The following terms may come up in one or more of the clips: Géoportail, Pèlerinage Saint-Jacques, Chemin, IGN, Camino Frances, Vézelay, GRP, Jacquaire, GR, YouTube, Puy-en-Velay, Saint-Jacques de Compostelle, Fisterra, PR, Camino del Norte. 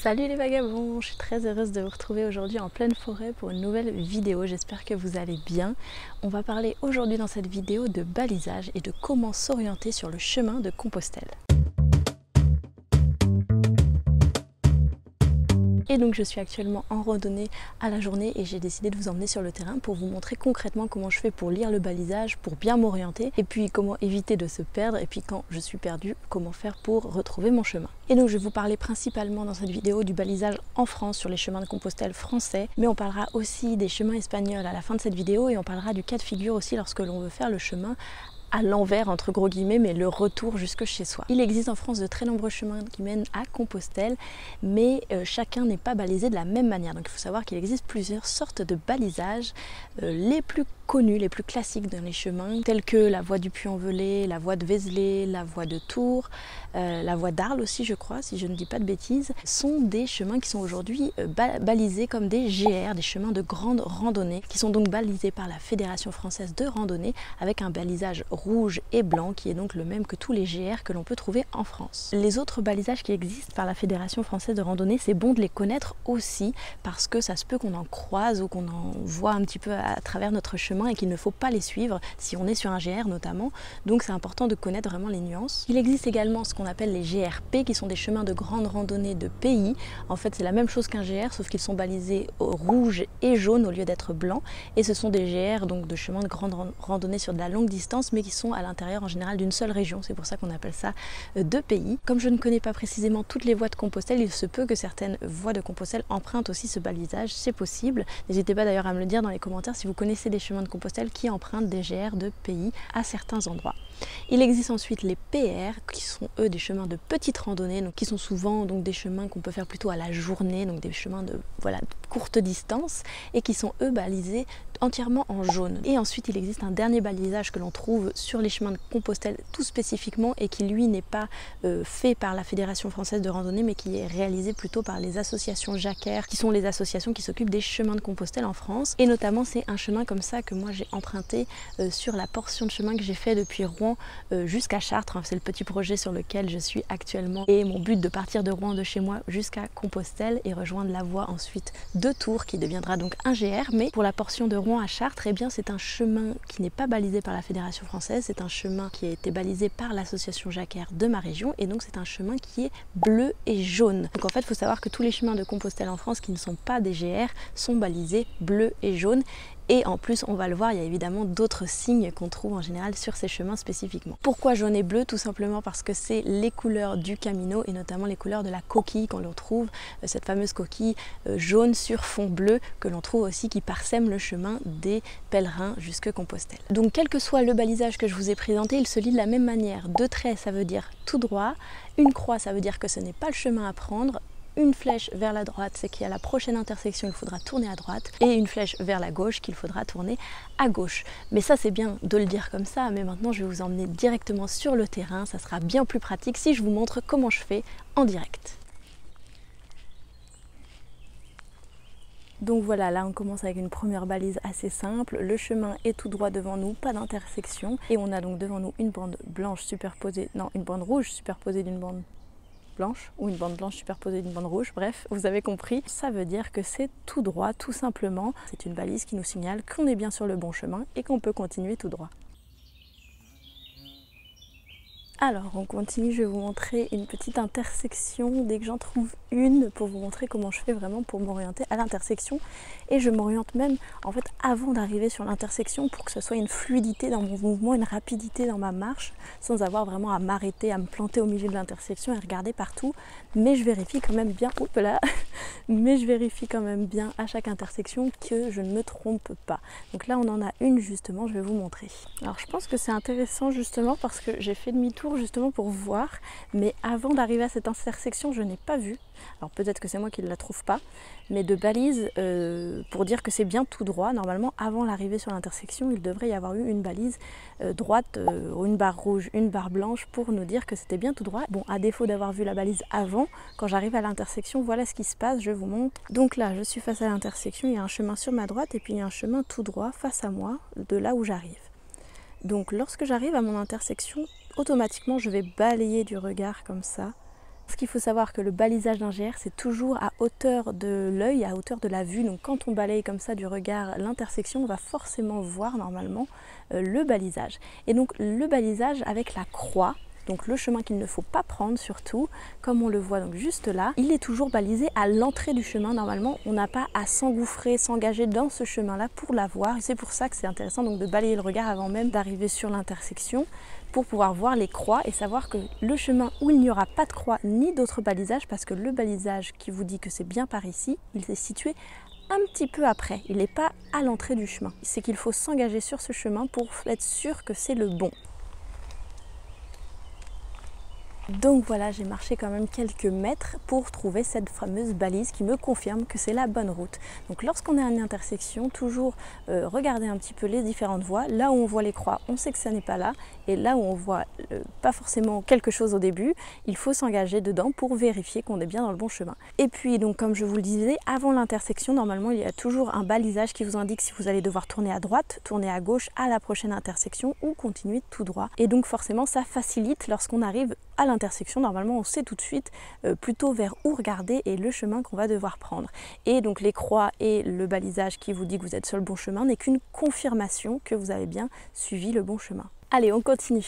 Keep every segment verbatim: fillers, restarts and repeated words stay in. Salut les vagabonds, je suis très heureuse de vous retrouver aujourd'hui en pleine forêt pour une nouvelle vidéo, j'espère que vous allez bien. On va parler aujourd'hui dans cette vidéo de balisage et de comment s'orienter sur le chemin de Compostelle. Et donc je suis actuellement en randonnée à la journée et j'ai décidé de vous emmener sur le terrain pour vous montrer concrètement comment je fais pour lire le balisage, pour bien m'orienter et puis comment éviter de se perdre et puis quand je suis perdue, comment faire pour retrouver mon chemin. Et donc je vais vous parler principalement dans cette vidéo du balisage en France sur les chemins de Compostelle français, mais on parlera aussi des chemins espagnols à la fin de cette vidéo et on parlera du cas de figure aussi lorsque l'on veut faire le chemin à l'envers entre gros guillemets, mais le retour jusque chez soi. Il existe en France de très nombreux chemins qui mènent à Compostelle, mais euh, chacun n'est pas balisé de la même manière. Donc il faut savoir qu'il existe plusieurs sortes de balisages, euh, les plus connus, les plus classiques dans les chemins, tels que la voie du Puy-en-Velay, la voie de Vézelay, la voie de Tours, euh, la voie d'Arles aussi je crois, si je ne dis pas de bêtises, sont des chemins qui sont aujourd'hui euh, ba balisés comme des G R, des chemins de grande randonnée, qui sont donc balisés par la Fédération française de randonnée avec un balisage rouge et blanc qui est donc le même que tous les G R que l'on peut trouver en France. Les autres balisages qui existent par la Fédération française de randonnée, c'est bon de les connaître aussi parce que ça se peut qu'on en croise ou qu'on en voit un petit peu à travers notre chemin et qu'il ne faut pas les suivre si on est sur un G R notamment, donc c'est important de connaître vraiment les nuances. Il existe également ce qu'on appelle les G R P qui sont des chemins de grande randonnée de pays. En fait c'est la même chose qu'un G R sauf qu'ils sont balisés rouge et jaune au lieu d'être blanc et ce sont des G R donc de chemins de grande randonnée sur de la longue distance mais qui sont à l'intérieur en général d'une seule région, c'est pour ça qu'on appelle ça deux pays. Comme je ne connais pas précisément toutes les voies de Compostelle, il se peut que certaines voies de Compostelle empruntent aussi ce balisage, c'est possible. N'hésitez pas d'ailleurs à me le dire dans les commentaires si vous connaissez des chemins de Compostelle qui empruntent des G R de pays à certains endroits. Il existe ensuite les P R qui sont eux des chemins de petite randonnée, donc qui sont souvent donc des chemins qu'on peut faire plutôt à la journée, donc des chemins de voilà de courte distance et qui sont eux balisés entièrement en jaune. Et ensuite il existe un dernier balisage que l'on trouve sur les chemins de Compostelle tout spécifiquement et qui lui n'est pas euh, fait par la Fédération française de randonnée mais qui est réalisé plutôt par les associations Jacquaire qui sont les associations qui s'occupent des chemins de Compostelle en France et notamment c'est un chemin comme ça que moi j'ai emprunté euh, sur la portion de chemin que j'ai fait depuis Rouen euh, jusqu'à Chartres, hein. C'est le petit projet sur lequel je suis actuellement et mon but de partir de Rouen de chez moi jusqu'à Compostelle et rejoindre la voie ensuite de Tours qui deviendra donc un G R, mais pour la portion de Rouen à Chartres eh bien c'est un chemin qui n'est pas balisé par la Fédération française. C'est un chemin qui a été balisé par l'association Jacquaire de ma région et donc c'est un chemin qui est bleu et jaune. Donc en fait il faut savoir que tous les chemins de Compostelle en France qui ne sont pas des G R sont balisés bleu et jaune. Et en plus, on va le voir, il y a évidemment d'autres signes qu'on trouve en général sur ces chemins spécifiquement. Pourquoi jaune et bleu? Tout simplement parce que c'est les couleurs du Camino et notamment les couleurs de la coquille qu'on retrouve, cette fameuse coquille jaune sur fond bleu que l'on trouve aussi qui parsème le chemin des pèlerins jusque Compostelle. Donc quel que soit le balisage que je vous ai présenté, il se lit de la même manière. Deux traits, ça veut dire tout droit. Une croix, ça veut dire que ce n'est pas le chemin à prendre. Une flèche vers la droite, c'est qu'à la prochaine intersection, il faudra tourner à droite, et une flèche vers la gauche, qu'il faudra tourner à gauche. Mais ça, c'est bien de le dire comme ça, mais maintenant, je vais vous emmener directement sur le terrain, ça sera bien plus pratique si je vous montre comment je fais en direct. Donc voilà, là on commence avec une première balise assez simple, le chemin est tout droit devant nous, pas d'intersection, et on a donc devant nous une bande blanche superposée, non, une bande rouge superposée d'une bande blanche ou une bande blanche superposée d'une bande rouge, bref, vous avez compris, ça veut dire que c'est tout droit, tout simplement. C'est une balise qui nous signale qu'on est bien sur le bon chemin et qu'on peut continuer tout droit. Alors on continue, je vais vous montrer une petite intersection dès que j'en trouve une pour vous montrer comment je fais vraiment pour m'orienter à l'intersection et je m'oriente même en fait avant d'arriver sur l'intersection pour que ce soit une fluidité dans mon mouvement, une rapidité dans ma marche sans avoir vraiment à m'arrêter, à me planter au milieu de l'intersection et regarder partout, mais je vérifie quand même bien, oups là, mais je vérifie quand même bien à chaque intersection que je ne me trompe pas. Donc là on en a une justement, je vais vous montrer. Alors je pense que c'est intéressant justement parce que j'ai fait demi-tour justement pour voir, mais avant d'arriver à cette intersection je n'ai pas vu, alors peut-être que c'est moi qui ne la trouve pas, mais de balise euh, pour dire que c'est bien tout droit. Normalement avant l'arrivée sur l'intersection il devrait y avoir eu une balise euh, droite, euh, une barre rouge, une barre blanche pour nous dire que c'était bien tout droit. Bon, à défaut d'avoir vu la balise avant, quand j'arrive à l'intersection voilà ce qui se passe, je vous montre. Donc là je suis face à l'intersection, il y a un chemin sur ma droite et puis il y a un chemin tout droit face à moi de là où j'arrive. Donc lorsque j'arrive à mon intersection, automatiquement je vais balayer du regard comme ça Parce qu'il faut savoir que le balisage d'un G R, c'est toujours à hauteur de l'œil, à hauteur de la vue. Donc quand on balaye comme ça du regard l'intersection, on va forcément voir normalement euh, le balisage. Et donc le balisage avec la croix, donc le chemin qu'il ne faut pas prendre surtout, comme on le voit donc juste là, il est toujours balisé à l'entrée du chemin. Normalement, on n'a pas à s'engouffrer, s'engager dans ce chemin-là pour l'avoir. C'est pour ça que c'est intéressant donc de balayer le regard avant même d'arriver sur l'intersection, pour pouvoir voir les croix et savoir que le chemin où il n'y aura pas de croix ni d'autres balisages, parce que le balisage qui vous dit que c'est bien par ici, il s'est situé un petit peu après, il n'est pas à l'entrée du chemin. C'est qu'il faut s'engager sur ce chemin pour être sûr que c'est le bon. Donc voilà, j'ai marché quand même quelques mètres pour trouver cette fameuse balise qui me confirme que c'est la bonne route. Donc lorsqu'on est à une intersection, toujours euh, regarder un petit peu les différentes voies. Là où on voit les croix, on sait que ça n'est pas là. Et là où on voit euh, pas forcément quelque chose au début, il faut s'engager dedans pour vérifier qu'on est bien dans le bon chemin. Et puis donc comme je vous le disais, avant l'intersection, normalement il y a toujours un balisage qui vous indique si vous allez devoir tourner à droite, tourner à gauche à la prochaine intersection ou continuer tout droit. Et donc forcément ça facilite lorsqu'on arrive à l'intersection, normalement on sait tout de suite euh, plutôt vers où regarder et le chemin qu'on va devoir prendre. Et donc les croix et le balisage qui vous dit que vous êtes sur le bon chemin n'est qu'une confirmation que vous avez bien suivi le bon chemin. Allez, on continue.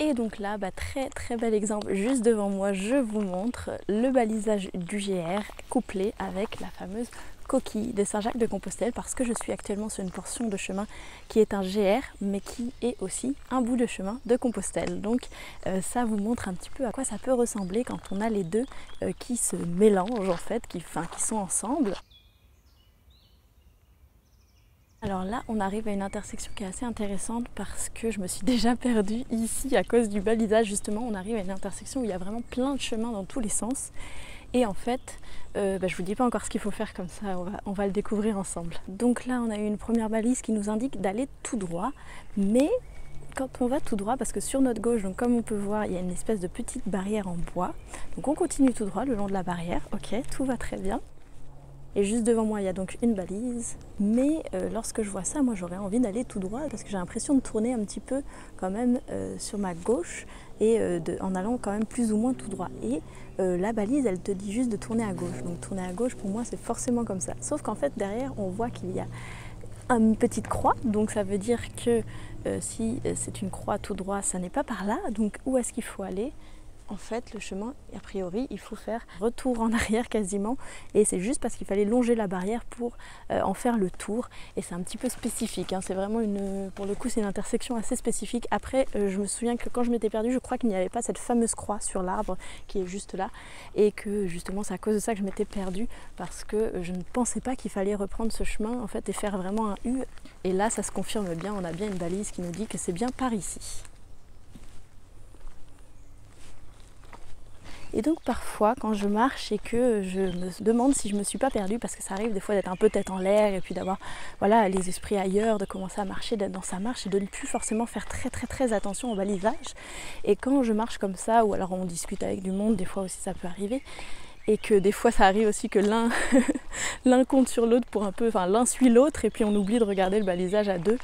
Et donc là, bah, très très bel exemple juste devant moi, je vous montre le balisage du G R couplé avec la fameuse coquille de Saint-Jacques de Compostelle, parce que je suis actuellement sur une portion de chemin qui est un G R mais qui est aussi un bout de chemin de Compostelle. Donc euh, ça vous montre un petit peu à quoi ça peut ressembler quand on a les deux euh, qui se mélangent en fait, qui, enfin, qui sont ensemble. Alors là, on arrive à une intersection qui est assez intéressante parce que je me suis déjà perdue ici à cause du balisage. Justement, on arrive à une intersection où il y a vraiment plein de chemins dans tous les sens. Et en fait, euh, bah, je ne vous dis pas encore ce qu'il faut faire, comme ça on va, on va le découvrir ensemble. Donc là, on a eu une première balise qui nous indique d'aller tout droit, mais quand on va tout droit, parce que sur notre gauche, donc comme on peut voir, il y a une espèce de petite barrière en bois. Donc on continue tout droit le long de la barrière, ok, tout va très bien. Et juste devant moi, il y a donc une balise, mais euh, lorsque je vois ça, moi j'aurais envie d'aller tout droit parce que j'ai l'impression de tourner un petit peu quand même euh, sur ma gauche et euh, de, en allant quand même plus ou moins tout droit. Et euh, la balise, elle te dit juste de tourner à gauche. Donc tourner à gauche, pour moi, c'est forcément comme ça. Sauf qu'en fait, derrière, on voit qu'il y a une petite croix, donc ça veut dire que euh, si c'est une croix tout droit, ça n'est pas par là. Donc où est-ce qu'il faut aller ? En fait, le chemin, a priori, il faut faire retour en arrière quasiment, et c'est juste parce qu'il fallait longer la barrière pour euh, en faire le tour. Et c'est un petit peu spécifique, hein. C'est vraiment une, pour le coup, c'est une intersection assez spécifique. Après, euh, je me souviens que quand je m'étais perdue, je crois qu'il n'y avait pas cette fameuse croix sur l'arbre qui est juste là, et que justement, c'est à cause de ça que je m'étais perdue parce que je ne pensais pas qu'il fallait reprendre ce chemin en fait et faire vraiment un U. Et là, ça se confirme bien. On a bien une balise qui nous dit que c'est bien par ici. Et donc parfois quand je marche et que je me demande si je ne me suis pas perdue, parce que ça arrive des fois d'être un peu tête en l'air et puis d'avoir voilà, les esprits ailleurs, de commencer à marcher, d'être dans sa marche et de ne plus forcément faire très très très attention au balisage. Et quand je marche comme ça, ou alors on discute avec du monde, des fois aussi ça peut arriver, et que des fois ça arrive aussi que l'un l'un compte sur l'autre pour un peu, enfin l'un suit l'autre et puis on oublie de regarder le balisage à deux.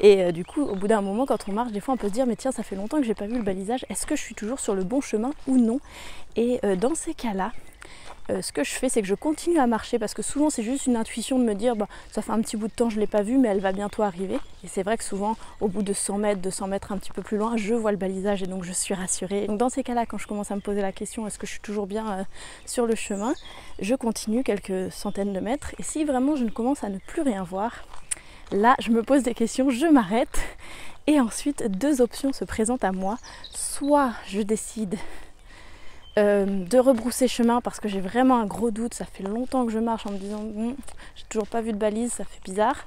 Et euh, du coup au bout d'un moment quand on marche, des fois on peut se dire mais tiens, ça fait longtemps que j'ai pas vu le balisage, est-ce que je suis toujours sur le bon chemin ou non? Et euh, dans ces cas-là, Euh, ce que je fais, c'est que je continue à marcher, parce que souvent c'est juste une intuition de me dire bah, ça fait un petit bout de temps, je ne l'ai pas vu, mais elle va bientôt arriver. Et c'est vrai que souvent au bout de cent mètres, deux cents mètres un petit peu plus loin, je vois le balisage et donc je suis rassurée. Donc dans ces cas là, quand je commence à me poser la question est-ce que je suis toujours bien euh, sur le chemin, je continue quelques centaines de mètres, et si vraiment je ne commence à ne plus rien voir, là je me pose des questions, je m'arrête, et ensuite deux options se présentent à moi. Soit je décide Euh, de rebrousser chemin parce que j'ai vraiment un gros doute, ça fait longtemps que je marche en me disant hm, j'ai toujours pas vu de balise, ça fait bizarre.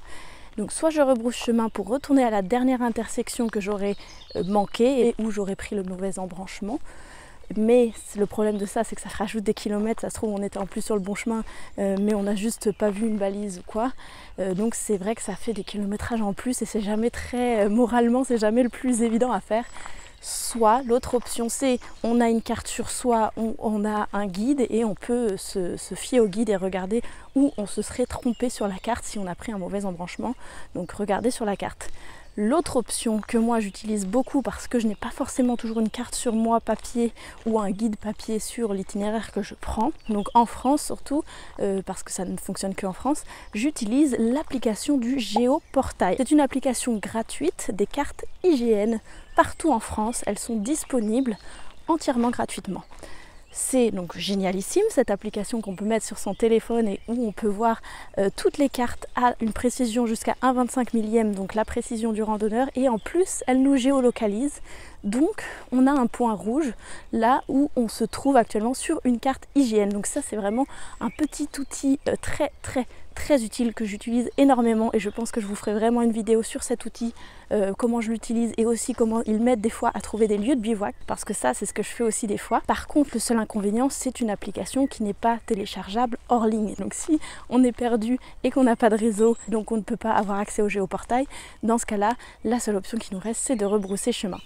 Donc soit je rebrousse chemin pour retourner à la dernière intersection que j'aurais euh, manquée et où j'aurais pris le mauvais embranchement. Mais le problème de ça, c'est que ça rajoute des kilomètres, ça se trouve on était en plus sur le bon chemin euh, mais on n'a juste pas vu une balise ou quoi. Euh, donc c'est vrai que ça fait des kilométrages en plus et c'est jamais très, euh, moralement c'est jamais le plus évident à faire. Soit l'autre option, c'est on a une carte sur soi, on, on a un guide et on peut se, se fier au guide et regarder où on se serait trompé sur la carte si on a pris un mauvais embranchement. Donc regardez sur la carte. L'autre option que moi j'utilise beaucoup parce que je n'ai pas forcément toujours une carte sur moi papier ou un guide papier sur l'itinéraire que je prends, donc en France surtout, euh, parce que ça ne fonctionne qu'en France, j'utilise l'application du Géoportail. C'est une application gratuite des cartes I G N partout en France, elles sont disponibles entièrement gratuitement. C'est donc génialissime cette application qu'on peut mettre sur son téléphone et où on peut voir euh, toutes les cartes à une précision jusqu'à un virgule vingt-cinq millième, donc la précision du randonneur, et en plus elle nous géolocalise, donc on a un point rouge là où on se trouve actuellement sur une carte I G N. Donc ça c'est vraiment un petit outil euh, très très très utile que j'utilise énormément, et je pense que je vous ferai vraiment une vidéo sur cet outil, euh, comment je l'utilise et aussi comment ils m'aident des fois à trouver des lieux de bivouac, parce que ça c'est ce que je fais aussi des fois. Par contre le seul inconvénient, c'est une application qui n'est pas téléchargeable hors ligne, donc si on est perdu et qu'on n'a pas de réseau, donc on ne peut pas avoir accès au Géoportail, dans ce cas là la seule option qui nous reste c'est de rebrousser chemin.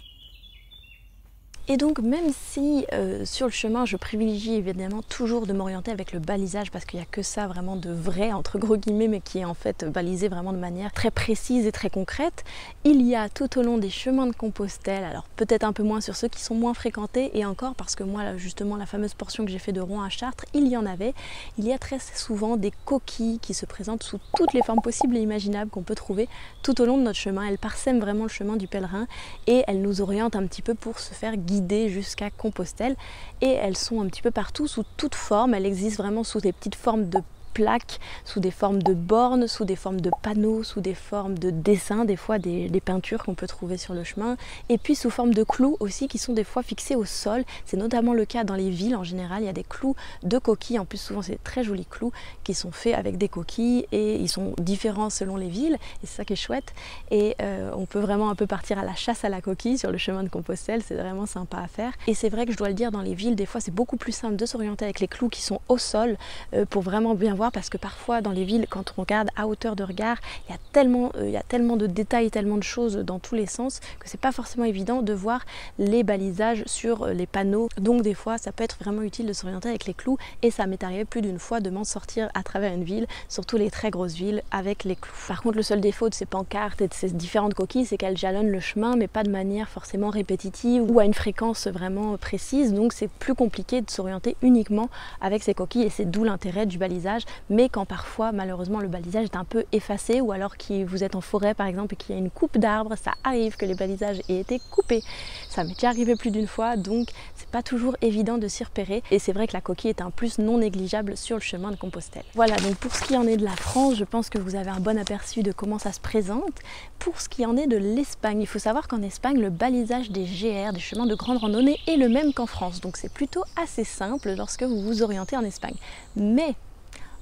Et donc même si euh, sur le chemin je privilégie évidemment toujours de m'orienter avec le balisage, parce qu'il n'y a que ça vraiment de vrai entre gros guillemets, mais qui est en fait balisé vraiment de manière très précise et très concrète, il y a tout au long des chemins de Compostelle, alors peut-être un peu moins sur ceux qui sont moins fréquentés, et encore parce que moi justement la fameuse portion que j'ai fait de Rouen à Chartres, il y en avait, il y a très souvent des coquilles qui se présentent sous toutes les formes possibles et imaginables qu'on peut trouver tout au long de notre chemin. Elles parsèment vraiment le chemin du pèlerin et elles nous orientent un petit peu pour se faire guider jusqu'à Compostelle, et elles sont un petit peu partout sous toutes formes. Elles existent vraiment sous des petites formes de plaques, sous des formes de bornes, sous des formes de panneaux, sous des formes de dessins, des fois des, des peintures qu'on peut trouver sur le chemin, et puis sous forme de clous aussi qui sont des fois fixés au sol. C'est notamment le cas dans les villes, en général il y a des clous de coquilles, en plus souvent c'est des très jolis clous qui sont faits avec des coquilles, et ils sont différents selon les villes, et c'est ça qui est chouette. Et euh, on peut vraiment un peu partir à la chasse à la coquille sur le chemin de Compostelle, c'est vraiment sympa à faire. Et c'est vrai que je dois le dire, dans les villes des fois c'est beaucoup plus simple de s'orienter avec les clous qui sont au sol, euh, pour vraiment bien voir, parce que parfois dans les villes, quand on regarde à hauteur de regard, il y a tellement, euh, il y a tellement de détails, tellement de choses dans tous les sens, que c'est pas forcément évident de voir les balisages sur les panneaux. Donc des fois ça peut être vraiment utile de s'orienter avec les clous, et ça m'est arrivé plus d'une fois de m'en sortir à travers une ville, surtout les très grosses villes, avec les clous. Par contre le seul défaut de ces pancartes et de ces différentes coquilles, c'est qu'elles jalonnent le chemin, mais pas de manière forcément répétitive ou à une fréquence vraiment précise, donc c'est plus compliqué de s'orienter uniquement avec ces coquilles, et c'est d'où l'intérêt du balisage. Mais quand parfois malheureusement le balisage est un peu effacé, ou alors que vous êtes en forêt par exemple et qu'il y a une coupe d'arbres, ça arrive que les balisages aient été coupés, ça m'est déjà arrivé plus d'une fois, donc c'est pas toujours évident de s'y repérer, et c'est vrai que la coquille est un plus non négligeable sur le chemin de Compostelle. Voilà, donc pour ce qui en est de la France, je pense que vous avez un bon aperçu de comment ça se présente. Pour ce qui en est de l'Espagne, il faut savoir qu'en Espagne le balisage des G R, des chemins de grande randonnée, est le même qu'en France, donc c'est plutôt assez simple lorsque vous vous orientez en Espagne. Mais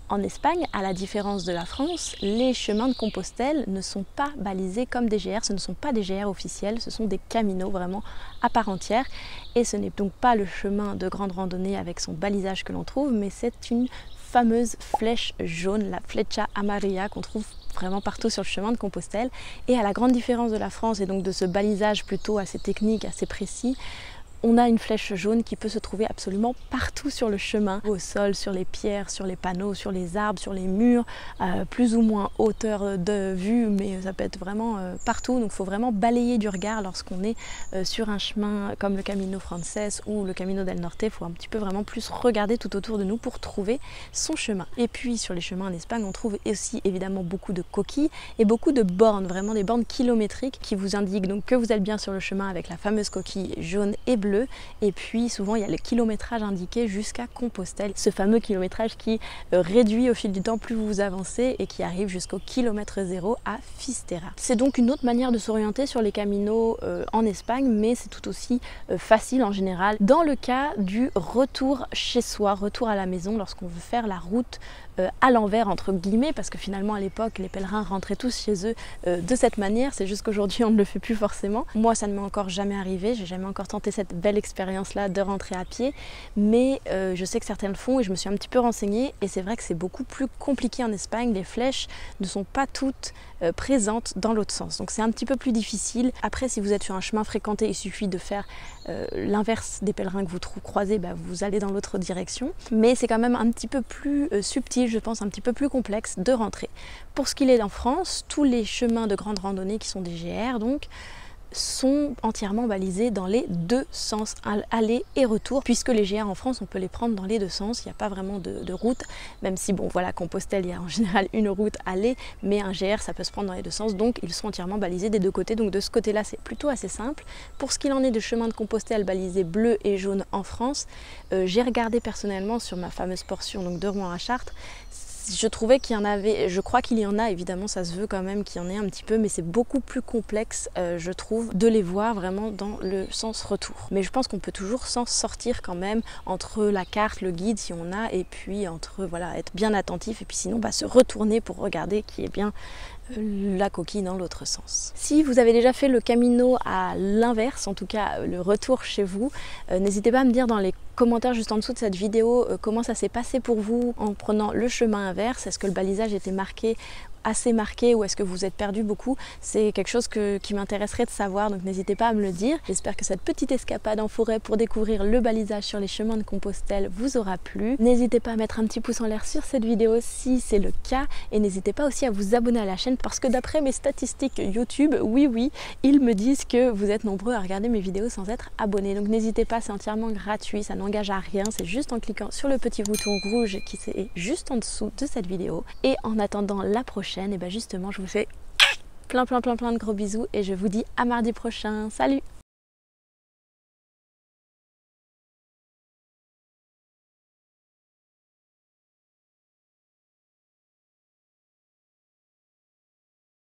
en Espagne, à la différence de la France, les chemins de Compostelle ne sont pas balisés comme des G R, ce ne sont pas des G R officiels, ce sont des caminos vraiment à part entière, et ce n'est donc pas le chemin de grande randonnée avec son balisage que l'on trouve, mais c'est une fameuse flèche jaune, la flecha amarilla, qu'on trouve vraiment partout sur le chemin de Compostelle. Et à la grande différence de la France, et donc de ce balisage plutôt assez technique, assez précis, on a une flèche jaune qui peut se trouver absolument partout sur le chemin, au sol, sur les pierres, sur les panneaux, sur les arbres, sur les murs, euh, plus ou moins hauteur de vue, mais ça peut être vraiment euh, partout. Donc il faut vraiment balayer du regard lorsqu'on est euh, sur un chemin comme le Camino Frances ou le Camino del Norte. Il faut un petit peu vraiment plus regarder tout autour de nous pour trouver son chemin. Et puis sur les chemins en Espagne, on trouve aussi évidemment beaucoup de coquilles et beaucoup de bornes, vraiment des bornes kilométriques qui vous indiquent donc que vous êtes bien sur le chemin, avec la fameuse coquille jaune et bleue. Et puis souvent il y a le kilométrage indiqué jusqu'à Compostelle, ce fameux kilométrage qui réduit au fil du temps plus vous avancez et qui arrive jusqu'au kilomètre zéro à Fisterra. C'est donc une autre manière de s'orienter sur les caminos euh, en Espagne, mais c'est tout aussi euh, facile en général. Dans le cas du retour chez soi, retour à la maison, lorsqu'on veut faire la route euh, à l'envers entre guillemets, parce que finalement à l'époque les pèlerins rentraient tous chez eux euh, de cette manière, c'est juste qu'aujourd'hui on ne le fait plus forcément. Moi ça ne m'est encore jamais arrivé, j'ai jamais encore tenté cette belle expérience-là de rentrer à pied, mais euh, je sais que certains le font et je me suis un petit peu renseignée et c'est vrai que c'est beaucoup plus compliqué en Espagne, les flèches ne sont pas toutes euh, présentes dans l'autre sens, donc c'est un petit peu plus difficile. Après, si vous êtes sur un chemin fréquenté, il suffit de faire euh, l'inverse des pèlerins que vous croisez, bah, vous allez dans l'autre direction, mais c'est quand même un petit peu plus euh, subtil, je pense, un petit peu plus complexe de rentrer. Pour ce qu'il est en France, tous les chemins de grande randonnée qui sont des G R donc sont entièrement balisés dans les deux sens, aller et retour, puisque les G R en France on peut les prendre dans les deux sens, il n'y a pas vraiment de, de route, même si bon voilà, Compostelle il y a en général une route aller, mais un G R ça peut se prendre dans les deux sens, donc ils sont entièrement balisés des deux côtés, donc de ce côté là c'est plutôt assez simple. Pour ce qu'il en est de chemin de Compostelle balisé bleu et jaune en France, euh, j'ai regardé personnellement sur ma fameuse portion donc de Rouen à Chartres. Je trouvais qu'il y en avait, je crois qu'il y en a, évidemment ça se veut quand même qu'il y en ait un petit peu, mais c'est beaucoup plus complexe, euh, je trouve, de les voir vraiment dans le sens retour. Mais je pense qu'on peut toujours s'en sortir quand même entre la carte, le guide si on a, et puis entre, voilà, être bien attentif, et puis sinon bah, se retourner pour regarder qui est bien la coquille dans l'autre sens. Si vous avez déjà fait le camino à l'inverse, en tout cas le retour chez vous, euh, n'hésitez pas à me dire dans les commentaires juste en dessous de cette vidéo euh, comment ça s'est passé pour vous en prenant le chemin inverse. Est-ce que le balisage était marqué, assez marqué, ou est-ce que vous êtes perdu beaucoup? C'est quelque chose que, qui m'intéresserait de savoir, donc n'hésitez pas à me le dire. J'espère que cette petite escapade en forêt pour découvrir le balisage sur les chemins de Compostelle vous aura plu. N'hésitez pas à mettre un petit pouce en l'air sur cette vidéo si c'est le cas, et n'hésitez pas aussi à vous abonner à la chaîne, parce que d'après mes statistiques YouTube, oui oui, ils me disent que vous êtes nombreux à regarder mes vidéos sans être abonnés, donc n'hésitez pas, c'est entièrement gratuit, ça n'engage à rien, c'est juste en cliquant sur le petit bouton rouge qui est juste en dessous de cette vidéo. Et en attendant la prochaine, et bien justement je vous fais plein plein plein plein de gros bisous et je vous dis à mardi prochain. Salut!